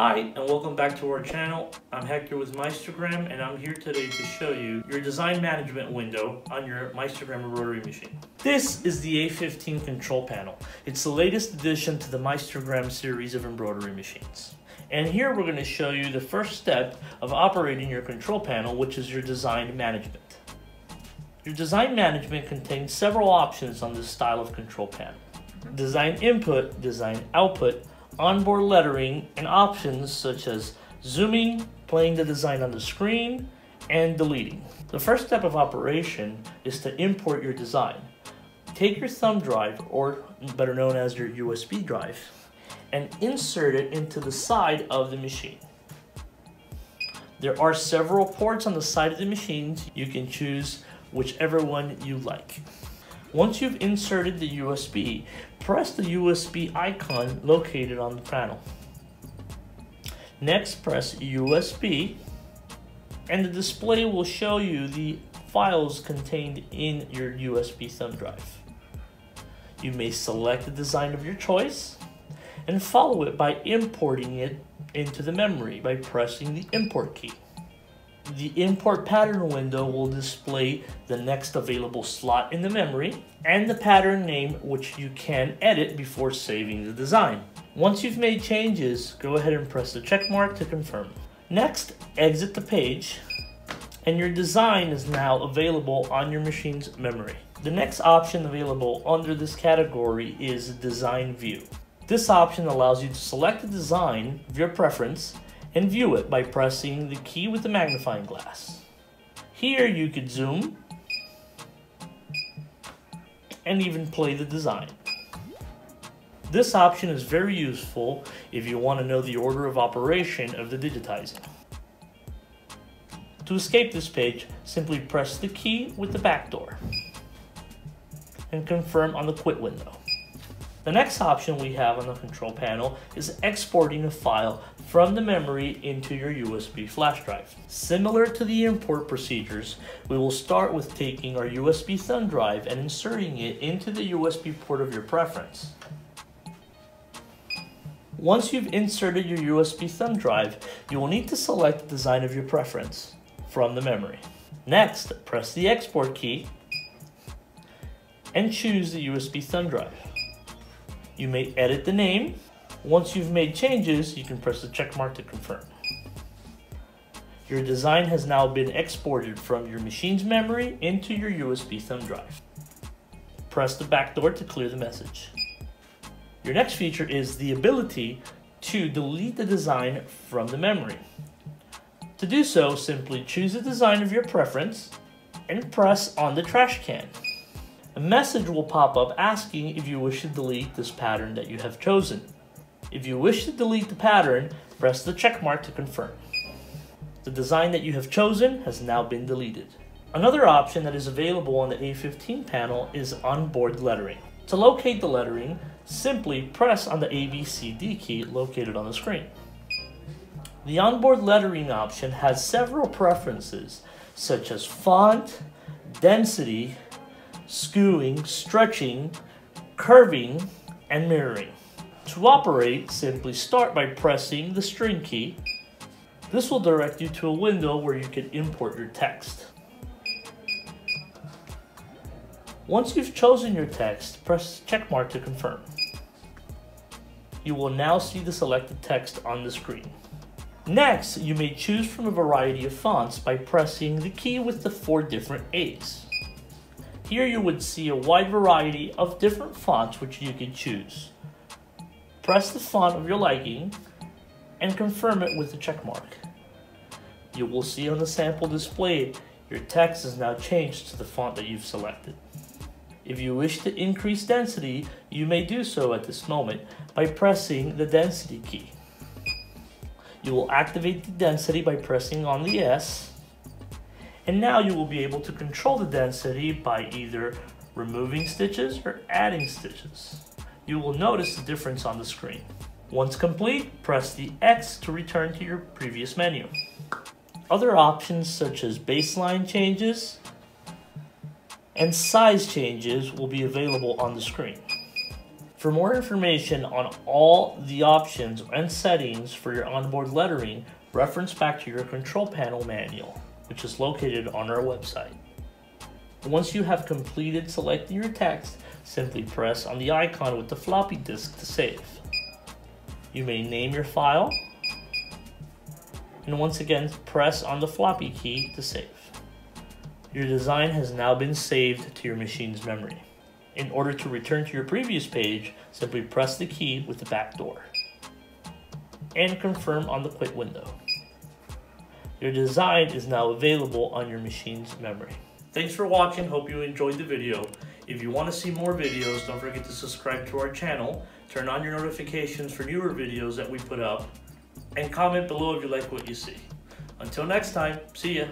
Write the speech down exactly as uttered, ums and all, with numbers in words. Hi and welcome back to our channel. I'm Hector with Meistergram and I'm here today to show you your design management window on your Meistergram rotary machine. This is the A fifteen control panel. It's the latest addition to the Meistergram series of embroidery machines. And here we're going to show you the first step of operating your control panel, which is your design management. Your design management contains several options on this style of control panel. Design input, design output, onboard lettering, and options such as zooming, playing the design on the screen, and deleting. The first step of operation is to import your design. Take your thumb drive, or better known as your U S B drive, and insert it into the side of the machine. There are several ports on the side of the machines. You can choose whichever one you like. Once you've inserted the U S B, press the U S B icon located on the panel. Next, press U S B, and the display will show you the files contained in your U S B thumb drive. You may select the design of your choice and follow it by importing it into the memory by pressing the import key. The import pattern window will display the next available slot in the memory and the pattern name, which you can edit before saving the design. Once you've made changes, go ahead and press the check mark to confirm. Next, exit the page and your design is now available on your machine's memory. The next option available under this category is Design View. This option allows you to select the design of your preference and view it by pressing the key with the magnifying glass. Here you could zoom and even play the design. This option is very useful if you want to know the order of operation of the digitizing. To escape this page, simply press the key with the back door and confirm on the quit window. The next option we have on the control panel is exporting a file from the memory into your U S B flash drive. Similar to the import procedures, we will start with taking our U S B thumb drive and inserting it into the U S B port of your preference. Once you've inserted your U S B thumb drive, you will need to select the design of your preference from the memory. Next, press the export key and choose the U S B thumb drive. You may edit the name. Once you've made changes, you can press the check mark to confirm. Your design has now been exported from your machine's memory into your U S B thumb drive. Press the back door to clear the message. Your next feature is the ability to delete the design from the memory. To do so, simply choose the design of your preference and press on the trash can. A message will pop up asking if you wish to delete this pattern that you have chosen. If you wish to delete the pattern, press the check mark to confirm. The design that you have chosen has now been deleted. Another option that is available on the A fifteen panel is onboard lettering. To locate the lettering, simply press on the A B C D key located on the screen. The onboard lettering option has several preferences such as font, density, skewing, stretching, curving, and mirroring. To operate, simply start by pressing the string key. This will direct you to a window where you can import your text. Once you've chosen your text, press check mark to confirm. You will now see the selected text on the screen. Next, you may choose from a variety of fonts by pressing the key with the four different A's. Here you would see a wide variety of different fonts which you can choose. Press the font of your liking and confirm it with the check mark. You will see on the sample display, your text is now changed to the font that you've selected. If you wish to increase density, you may do so at this moment by pressing the density key. You will activate the density by pressing on the S. And now you will be able to control the density by either removing stitches or adding stitches. You will notice the difference on the screen. Once complete, press the X to return to your previous menu. Other options such as baseline changes and size changes will be available on the screen. For more information on all the options and settings for your onboard lettering, reference back to your control panel manual, which is located on our website. Once you have completed selecting your text, simply press on the icon with the floppy disk to save. You may name your file, and once again press on the floppy key to save. Your design has now been saved to your machine's memory. In order to return to your previous page, simply press the key with the back door and confirm on the quit window. Your design is now available on your machine's memory. Thanks for watching. Hope you enjoyed the video. If you want to see more videos, don't forget to subscribe to our channel, turn on your notifications for newer videos that we put up, and comment below if you like what you see. Until next time, see ya.